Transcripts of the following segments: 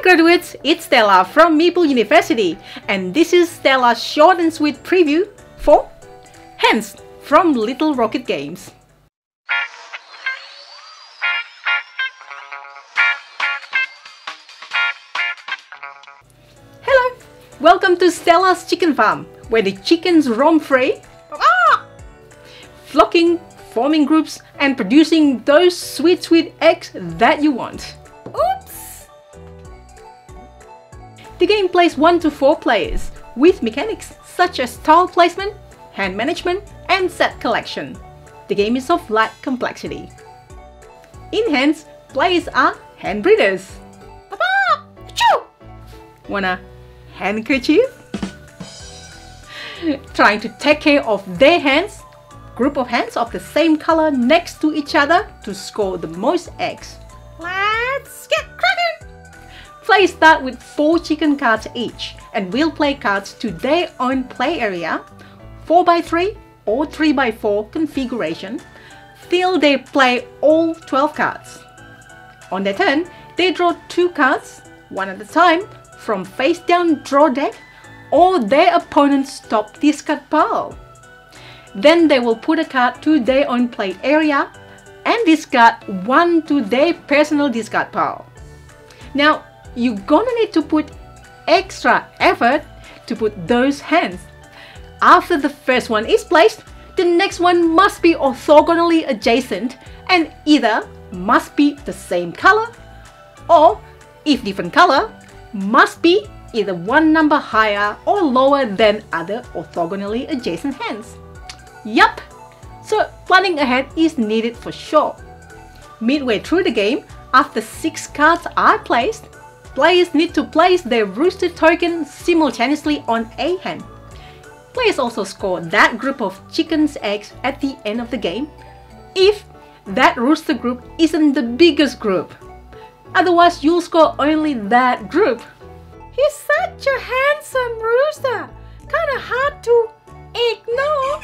Hi graduates, it's Stella from Meeple University and this is Stella's Short and Sweet preview for Hens from Little Rocket Games. Hello, welcome to Stella's Chicken Farm where the chickens roam free, flocking, forming groups and producing those sweet eggs that you want. The game plays 1 to 4 players, with mechanics such as tile placement, hand management and set collection. The game is of light complexity. In Hens, players are hen breeders. Papa! Achoo! Want a handkerchief? Trying to take care of their hens, group of hens of the same color next to each other to score the most eggs. Let's get cracking! Players start with 4 chicken cards each and will play cards to their own play area, 4x3 or 3x4 configuration, till they play all 12 cards. On their turn, they draw 2 cards, one at a time, from face down draw deck or their opponent's top discard pile. Then they will put a card to their own play area and discard one to their personal discard pile. Now, you're gonna need to put extra effort to put those hands. After the first one is placed, the next one must be orthogonally adjacent and either must be the same color or, if different color, must be either one number higher or lower than other orthogonally adjacent hands. Yup, so planning ahead is needed for sure. Midway through the game, after 6 cards are placed, players need to place their rooster token simultaneously on a hen. Players also score that group of chickens' eggs at the end of the game if that rooster group isn't the biggest group. Otherwise, you'll score only that group. He's such a handsome rooster, kinda hard to ignore.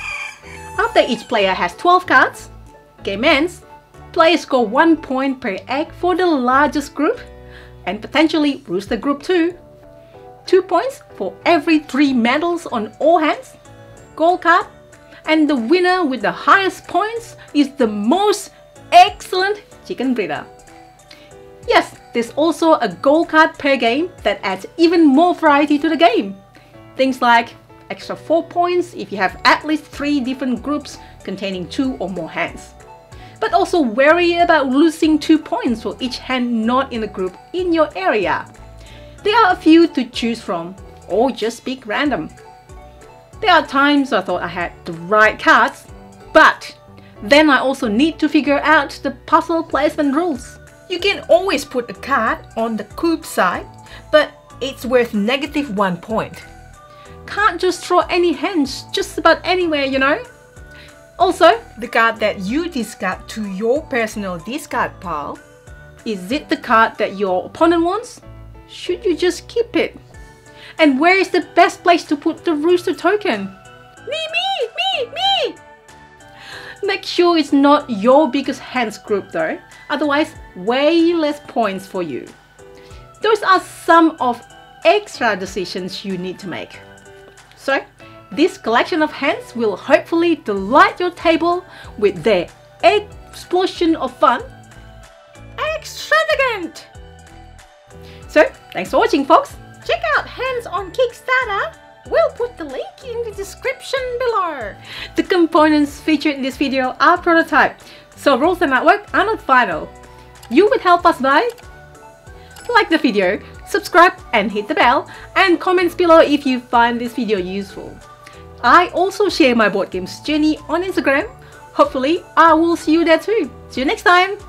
After each player has 12 cards, game ends. Players score 1 point per egg for the largest group and potentially rooster group 2. 2 points for every 3 medals on all hands, gold card, and the winner with the highest points is the most excellent chicken breeder. Yes, there's also a gold card per game that adds even more variety to the game. Things like extra 4 points if you have at least 3 different groups containing 2 or more hands. But also worry about losing 2 points for each hand not in a group in your area. There are a few to choose from, or just pick random. There are times I thought I had the right cards, but then I also need to figure out the puzzle placement rules. You can always put a card on the cube side, but it's worth -1 point. Can't just throw any hands just about anywhere, you know? Also, the card that you discard to your personal discard pile, is it the card that your opponent wants? Should you just keep it? And where is the best place to put the rooster token? Me! Make sure it's not your biggest hands group though, otherwise way less points for you. Those are some of extra decisions you need to make. So, this collection of hands will hopefully delight your table with their explosion of fun. Extravagant! So, thanks for watching folks! Check out Hens on Kickstarter. We'll put the link in the description below. The components featured in this video are prototype, so rules and artwork are not final. You would help us by like the video, subscribe and hit the bell, and comments below if you find this video useful. I also share my board games journey on Instagram. Hopefully I will see you there too. See you next time!